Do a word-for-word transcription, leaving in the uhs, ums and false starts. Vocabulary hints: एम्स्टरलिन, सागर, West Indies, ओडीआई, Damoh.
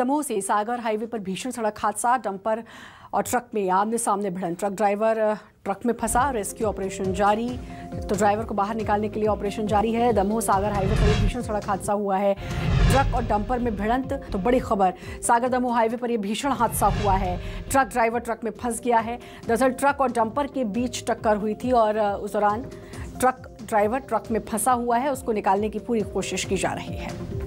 दमोह से सागर हाईवे पर भीषण सड़क हादसा, डंपर और ट्रक में आमने सामने भिड़ंत। ट्रक ड्राइवर ट्रक में फंसा, रेस्क्यू ऑपरेशन जारी। तो ड्राइवर को बाहर निकालने के लिए ऑपरेशन जारी है। दमोह सागर हाईवे पर एक भीषण सड़क हादसा हुआ है, ट्रक और डंपर में भिड़ंत। तो बड़ी खबर, सागर दमोह हाईवे पर यह भीषण हादसा हुआ है। ट्रक ड्राइवर ट्रक में फंस गया है। दरअसल ट्रक और डंपर के बीच टक्कर हुई थी और उस दौरान ट्रक ड्राइवर ट्रक में फंसा हुआ है, उसको निकालने की पूरी कोशिश की जा रही है।